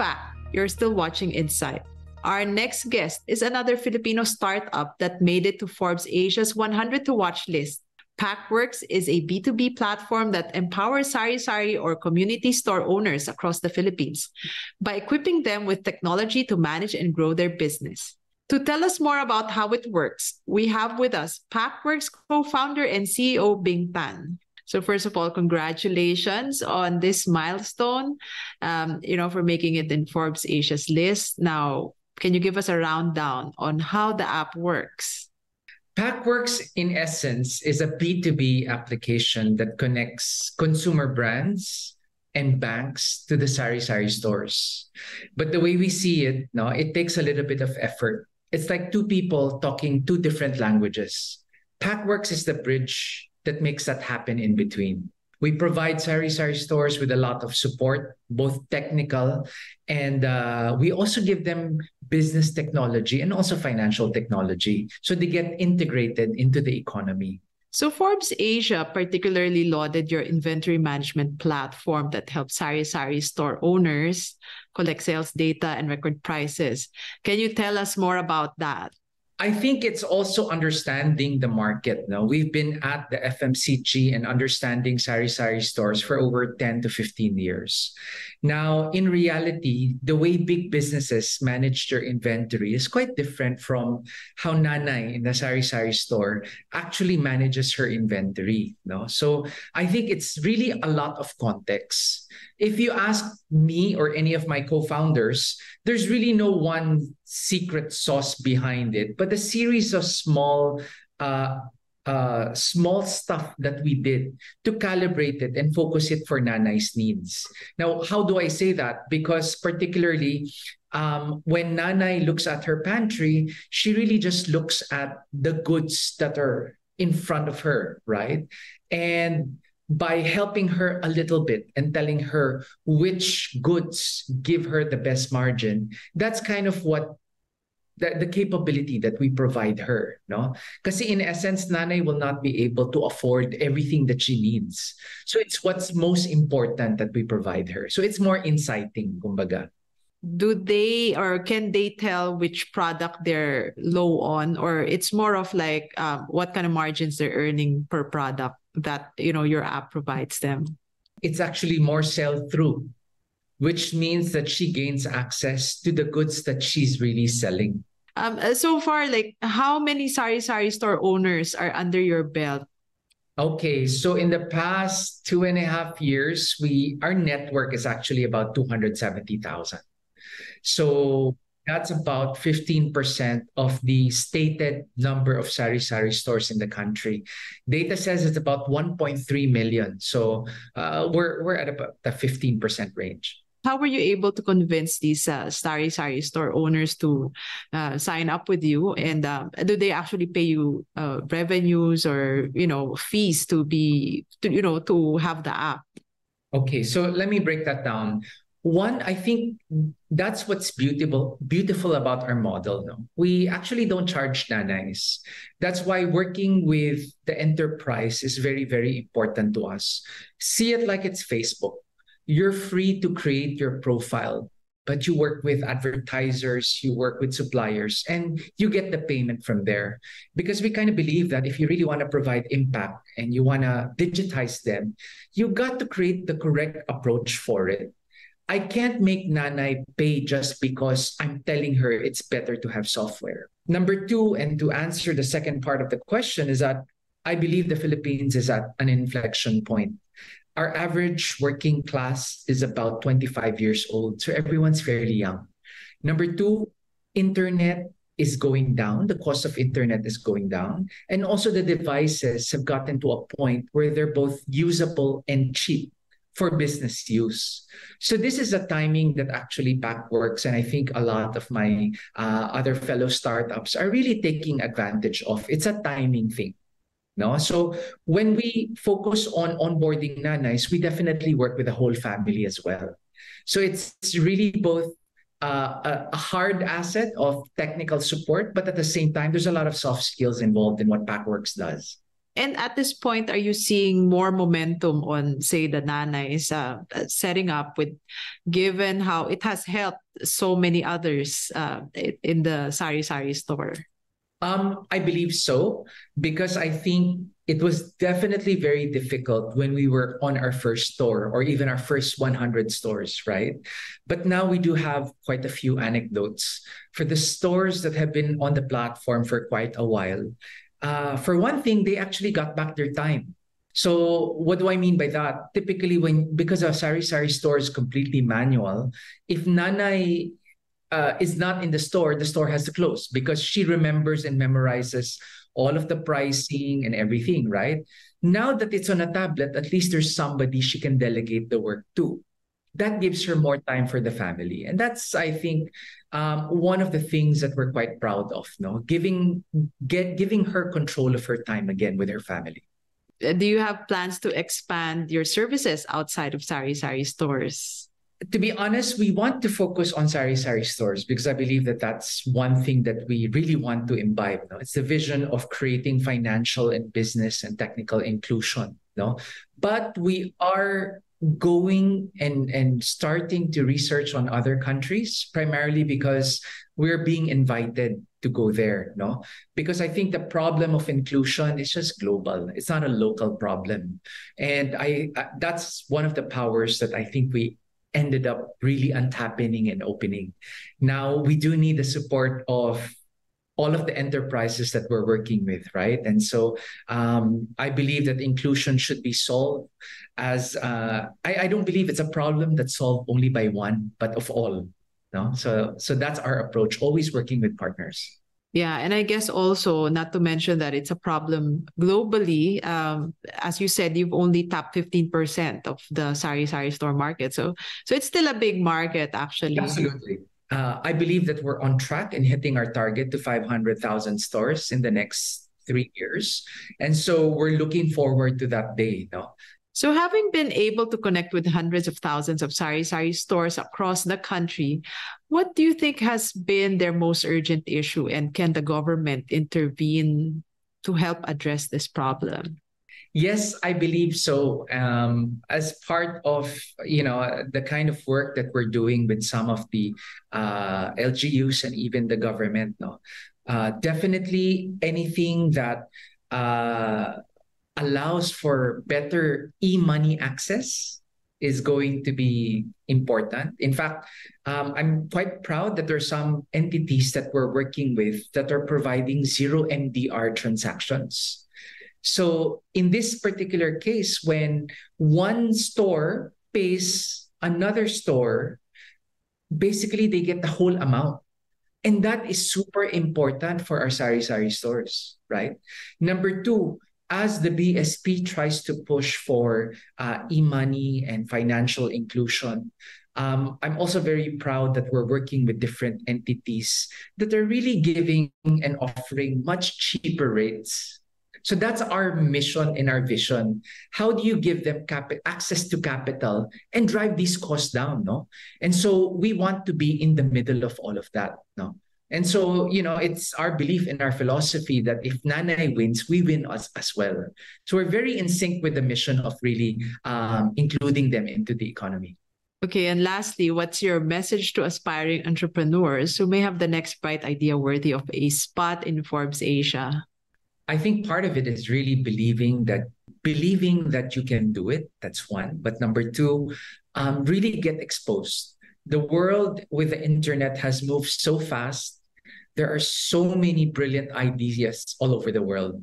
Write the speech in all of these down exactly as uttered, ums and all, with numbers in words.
back. You're still watching Inside. Our next guest is another Filipino startup that made it to Forbes Asia's one hundred to Watch list. Packworks is a B two B platform that empowers sari-sari or community store owners across the Philippines by equipping them with technology to manage and grow their business. To tell us more about how it works, we have with us Packworks co-founder and C E O Bing Tan. So first of all, congratulations on this milestone, um, you know, for making it in Forbes Asia's list. Now, can you give us a rundown on how the app works? Packworks, in essence, is a B two B application that connects consumer brands and banks to the sari-sari stores. But the way we see it, no, it takes a little bit of effort. It's like two people talking two different languages. Packworks is the bridge that makes that happen in between. We provide sari-sari stores with a lot of support, both technical, and uh, we also give them business technology and also financial technology, so they get integrated into the economy. So Forbes Asia particularly lauded your inventory management platform that helps sari-sari store owners collect sales data and record prices. Can you tell us more about that? I think it's also understanding the market. Now, we've been at the F M C G and understanding sari-sari stores for over ten to fifteen years. Now, in reality, the way big businesses manage their inventory is quite different from how Nanay in the sari-sari store actually manages her inventory. No? So I think it's really a lot of context. If you ask me or any of my co-founders, there's really no one secret sauce behind it, but a series of small uh, uh, small stuff that we did to calibrate it and focus it for Nanay's needs. Now, how do I say that? Because particularly um, when Nanay looks at her pantry, she really just looks at the goods that are in front of her, right? And by helping her a little bit and telling her which goods give her the best margin, that's kind of what the, the capability that we provide her. No? Kasi in essence, Nanay will not be able to afford everything that she needs. So it's what's most important that we provide her. So it's more inciting, kumbaga. Do they or can they tell which product they're low on? Or it's more of like um, what kind of margins they're earning per product that, you know, your app provides them? It's actually more sell-through, which means that she gains access to the goods that she's really selling. Um, so far, like how many sari-sari store owners are under your belt? Okay, so in the past two and a half years, we our network is actually about two hundred seventy thousand. So that's about fifteen percent of the stated number of sari-sari stores in the country. Data says it's about one point three million. So uh, we're, we're at about the fifteen percent range. How were you able to convince these uh, sari-sari store owners to uh, sign up with you? And um, do they actually pay you uh, revenues or, you know, fees to be, to, you know, to have the app? Okay, so let me break that down. One, I think that's what's beautiful beautiful about our model. No? We actually don't charge Nanays. That's why working with the enterprise is very, very important to us. See it like it's Facebook. You're free to create your profile, but you work with advertisers, you work with suppliers, and you get the payment from there. Because we kind of believe that if you really want to provide impact and you want to digitize them, you've got to create the correct approach for it. I can't make Nanay pay just because I'm telling her it's better to have software. Number two, and to answer the second part of the question, is that I believe the Philippines is at an inflection point. Our average working class is about twenty-five years old, so everyone's fairly young. Number two, internet is going down. The cost of internet is going down. And also the devices have gotten to a point where they're both usable and cheap for business use. So this is a timing that actually Packworks, and I think a lot of my uh, other fellow startups are really taking advantage of. It's a timing thing. No? So when we focus on onboarding Nanays, we definitely work with the whole family as well. So it's really both uh, a hard asset of technical support, but at the same time, there's a lot of soft skills involved in what Packworks does. And at this point, are you seeing more momentum on, say, the Nana is uh, setting up with, given how it has helped so many others uh, in the Sari Sari store? Um, I believe so, because I think it was definitely very difficult when we were on our first store or even our first one hundred stores, right? But now we do have quite a few anecdotes. For the stores that have been on the platform for quite a while, uh, for one thing, they actually got back their time. So what do I mean by that? Typically, when because our Sari Sari store is completely manual, if Nanay Uh, is not in the store, the store has to close because she remembers and memorizes all of the pricing and everything, right? Now that it's on a tablet, at least there's somebody she can delegate the work to. That gives her more time for the family. And that's, I think, um, one of the things that we're quite proud of, no? Giving, get, giving her control of her time again with her family. Do you have plans to expand your services outside of Sari Sari stores? To be honest, we want to focus on Sari Sari stores because I believe that that's one thing that we really want to imbibe. No? It's the vision of creating financial and business and technical inclusion. No? But we are going and, and starting to research on other countries, primarily because we're being invited to go there. No? Because I think the problem of inclusion is just global. It's not a local problem. And I, I that's one of the powers that I think we ended up really untapping and opening. Now, we do need the support of all of the enterprises that we're working with, right? And so um, I believe that inclusion should be solved as, uh, I, I don't believe it's a problem that's solved only by one, but of all. No? So, so that's our approach, always working with partners. Yeah. And I guess also not to mention that it's a problem globally. Um, as you said, you've only tapped fifteen percent of the Sari Sari store market. So, so it's still a big market, actually. Absolutely. Uh, I believe that we're on track in hitting our target to five hundred thousand stores in the next three years. And so we're looking forward to that day, you know? So having been able to connect with hundreds of thousands of Sari Sari stores across the country, what do you think has been their most urgent issue, and can the government intervene to help address this problem? Yes, I believe so. Um, as part of, you know, the kind of work that we're doing with some of the uh, L G Us and even the government, no, uh, definitely anything that uh, allows for better e-money access is going to be important. In fact, um, I'm quite proud that there are some entities that we're working with that are providing zero M D R transactions. So in this particular case, when one store pays another store, basically they get the whole amount. And that is super important for our Sari Sari stores, right? Number two, as the B S P tries to push for uh, e-money and financial inclusion, um, I'm also very proud that we're working with different entities that are really giving and offering much cheaper rates. So that's our mission and our vision. How do you give them cap- access to capital and drive these costs down? No, and so we want to be in the middle of all of that. No. And so, you know, it's our belief in our philosophy that if Nanay wins, we win us as well. So we're very in sync with the mission of really um, including them into the economy. Okay. And lastly, what's your message to aspiring entrepreneurs who may have the next bright idea worthy of a spot in Forbes Asia? I think part of it is really believing that believing that you can do it. That's one. But number two, um, really get exposed. The world with the internet has moved so fast. There are so many brilliant ideas all over the world.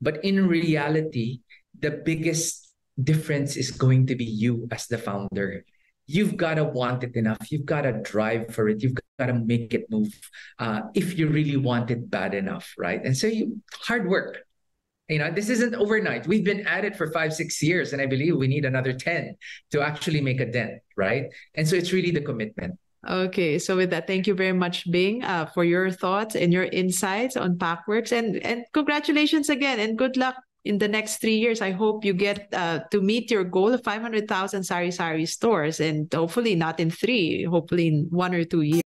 But in reality, the biggest difference is going to be you as the founder. You've got to want it enough. You've got to drive for it. You've got to make it move uh, if you really want it bad enough, right? And so you hard work. You know, this isn't overnight. We've been at it for five, six years, and I believe we need another ten to actually make a dent, right? And so it's really the commitment. Okay. So with that, thank you very much, Bing, uh, for your thoughts and your insights on Packworks. And, and congratulations again, and good luck in the next three years. I hope you get uh, to meet your goal of five hundred thousand Sari Sari stores, and hopefully not in three, hopefully in one or two years.